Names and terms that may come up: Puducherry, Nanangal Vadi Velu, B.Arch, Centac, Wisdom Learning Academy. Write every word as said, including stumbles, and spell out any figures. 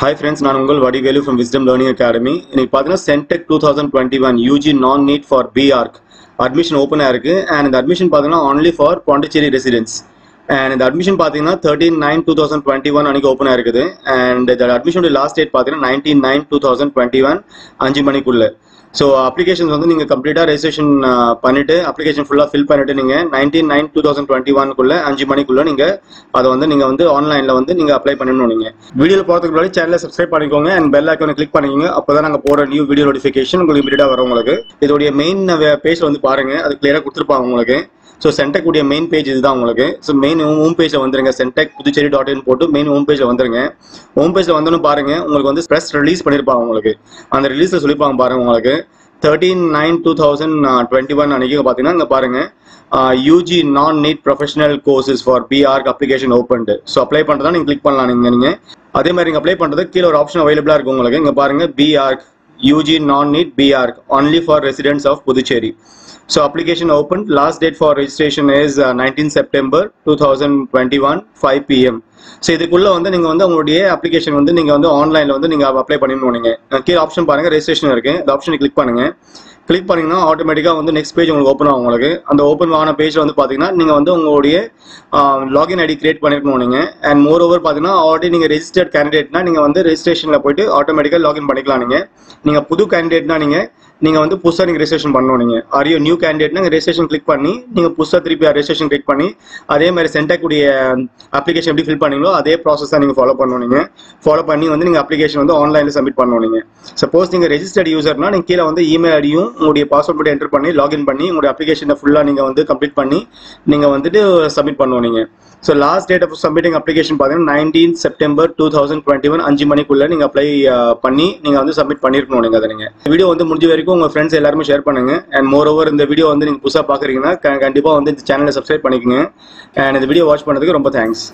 Hi friends, Nanangal Vadi Velu from Wisdom Learning Academy. In Centac twenty twenty-one U G non-need for B.Arch admission open and the admission only for Puducherry residents. And the admission thirteen nine two thousand twenty-one open and the admission last date nineteen nine two thousand twenty-one five. So applications வந்து நீங்க கம்ப்ளீட்டா registration பண்ணிட்டு application full fill பண்ணிட்டு நீங்க nineteen nine two thousand twenty-one குள்ள five மணிக்குள்ள நீங்க அத வந்து நீங்க வந்து ஆன்லைன்ல வந்து நீங்க அப்ளை பண்ணனும். நீங்க வீடியோல பார்த்துக்கு முன்னாடி சேனலை subscribe பண்ணிக்கோங்க and bell icon-ஐ click பண்ணிக்கங்க. அப்பதான் நாங்க போற new video notification உங்களுக்கு immediate-ஆ வரும் உங்களுக்கு. இதோட main page வந்து பாருங்க. அது clear-ஆ கொடுத்திருப்பாங்க உங்களுக்கு. So Centac உடைய main page இதுதான் உங்களுக்கு. So main home page-ல வந்துருங்க. centac puducherry dot in போட்டு main home page-ல வந்துருங்க. Home page-ல வந்தோனே பாருங்க. உங்களுக்கு வந்து press release பண்ணிருப்பாங்க உங்களுக்கு. அந்த release-ல சொல்லிப்பாங்க பாருங்க உங்களுக்கு. thirteen nine two thousand twenty-one அன்னைக்கு பாத்தீங்கன்னா இங்க பாருங்க. U G non-need professional courses for B.Arch application opened. So apply பண்றதா நீங்க click பண்ணலாம் நீங்க நீங்க. அதே மாதிரி நீங்க apply பண்றது கீழ ஒரு option available-ஆ இருக்கு உங்களுக்கு. இங்க பாருங்க B.Arch U G non-need B.Arch only for residents of Puducherry. So application opened. Last date for registration is uh, nineteen September two thousand twenty-one five p m So இதுக்குள்ள வந்து நீங்க வந்து உங்களுடைய application வந்து நீங்க வந்து ஆன்லைன்ல வந்து நீங்க அப்ளை பண்ணிடுவீங்க. கீழ ஆப்ஷன் பாருங்க registration இருக்கு. அந்த ஆப்ஷனை click பண்ணுங்க. Click பண்ணீங்கன்னா ஆட்டோமேட்டிக்கா வந்து next page உங்களுக்கு ஓபன் ஆகும் உங்களுக்கு. அந்த ஓபன் ஆன பேஜ்ல வந்து பாத்தீங்கன்னா நீங்க வந்து உங்களுடைய login I D create பண்ணிக்கணும் நீங்க. And moreover பாத்தீங்கன்னா already நீங்க registered candidateனா நீங்க வந்து registrationல போய்ட்டு ஆட்டோமேட்டிக்கா login பண்ணிக்கலாம் நீங்க. நீங்க புது candidateனா நீங்க நீங்க வந்து புதுசா நீங்க registration பண்ணனும் நீங்க. Are you new candidate னா registration click பண்ணி நீங்க புதுசா திருப்பி registration click பண்ணி அதே மாதிரி Centac உடைய application எப்படி fill பண்ணீங்களோ அதே process தான் நீங்க follow பண்ணனும் நீங்க. Follow பண்ணி வந்து நீங்க application வந்து ஆன்லைன்ல submit பண்ணனும் நீங்க. Suppose நீங்க registered user-னா நீங்க கீழ வந்து email I D-யும் உங்களுடைய பாஸ்வேர்ட் போட்டு என்டர் பண்ணி login பண்ணி உங்களுடைய application-ஐ full-ஆ நீங்க வந்து complete பண்ணி நீங்க வந்துட்டு submit பண்ணனும் நீங்க. So last date of submitting application பாத்தீங்கன்னா nineteen September two thousand twenty-one five மணிக்குள்ள நீங்க apply பண்ணி நீங்க வந்து submit பண்ணிரணும் நீங்க அத நீங்க. வீடியோ வந்து முடிஞ்ச வரைக்கும் உங்க friends எல்லாரும் share பண்ணுங்க and moreover இந்த வீடியோ வந்து நீங்க புதுசா பாக்குறீங்கன்னா கண்டிப்பா வந்து இந்த சேனலை subscribe பண்ணிக்கங்க and இந்த வீடியோ வாட்ச் பண்ணதுக்கு ரொம்ப thanks.